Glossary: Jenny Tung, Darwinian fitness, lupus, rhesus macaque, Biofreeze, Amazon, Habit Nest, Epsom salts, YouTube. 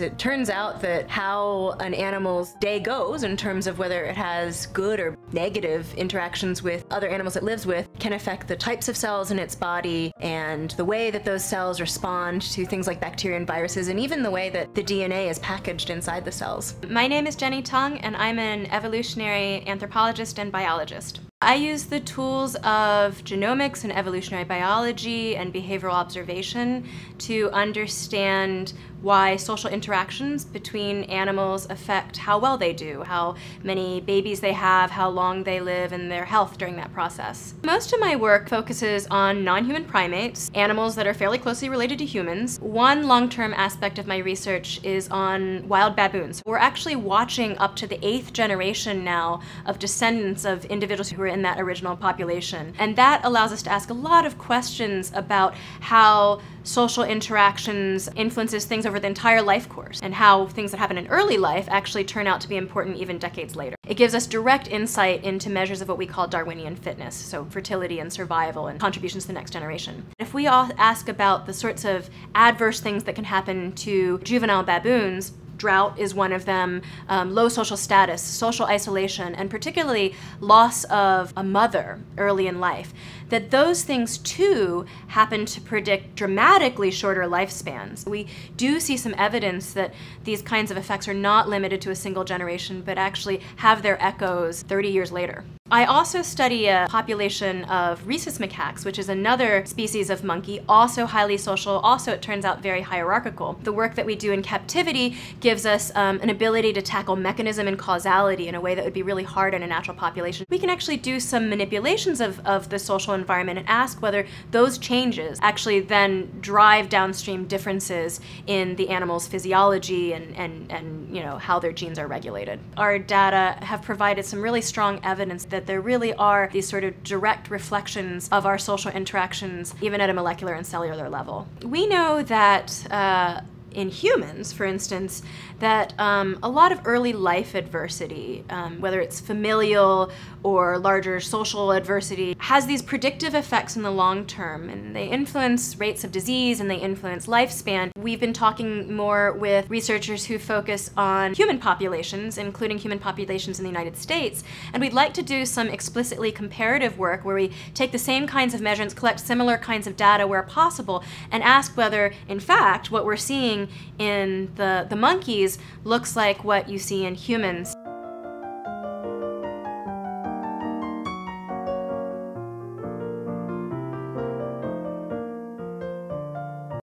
It turns out that how an animal's day goes in terms of whether it has good or negative interactions with other animals it lives with can affect the types of cells in its body and the way that those cells respond to things like bacteria and viruses and even the way that the DNA is packaged inside the cells. My name is Jenny Tung and I'm an evolutionary anthropologist and biologist. I use the tools of genomics and evolutionary biology and behavioral observation to understand why social interactions between animals affect how well they do, how many babies they have, how long they live, and their health during that process. Most of my work focuses on non-human primates, animals that are fairly closely related to humans. One long-term aspect of my research is on wild baboons. We're actually watching up to the 8th generation now of descendants of individuals who were in that original population. And that allows us to ask a lot of questions about how social interactions influences things over the entire life course and how things that happen in early life actually turn out to be important even decades later. It gives us direct insight into measures of what we call Darwinian fitness, so fertility and survival and contributions to the next generation. If we all ask about the sorts of adverse things that can happen to juvenile baboons, drought is one of them, low social status, social isolation, and particularly loss of a mother early in life, that those things too happen to predict dramatically shorter lifespans. We do see some evidence that these kinds of effects are not limited to a single generation, but actually have their echoes 30 years later. I also study a population of rhesus macaques, which is another species of monkey, also highly social, also it turns out very hierarchical. The work that we do in captivity gives us an ability to tackle mechanism and causality in a way that would be really hard in a natural population. We can actually do some manipulations of the social environment and ask whether those changes actually then drive downstream differences in the animal's physiology and you know, how their genes are regulated. Our data have provided some really strong evidence that there really are these sort of direct reflections of our social interactions, even at a molecular and cellular level. We know that in humans, for instance, that a lot of early life adversity, whether it's familial or larger social adversity, has these predictive effects in the long term, and they influence rates of disease and they influence lifespan. We've been talking more with researchers who focus on human populations, including human populations in the United States, and we'd like to do some explicitly comparative work where we take the same kinds of measurements, collect similar kinds of data where possible, and ask whether, in fact, what we're seeing in the monkeys looks like what you see in humans.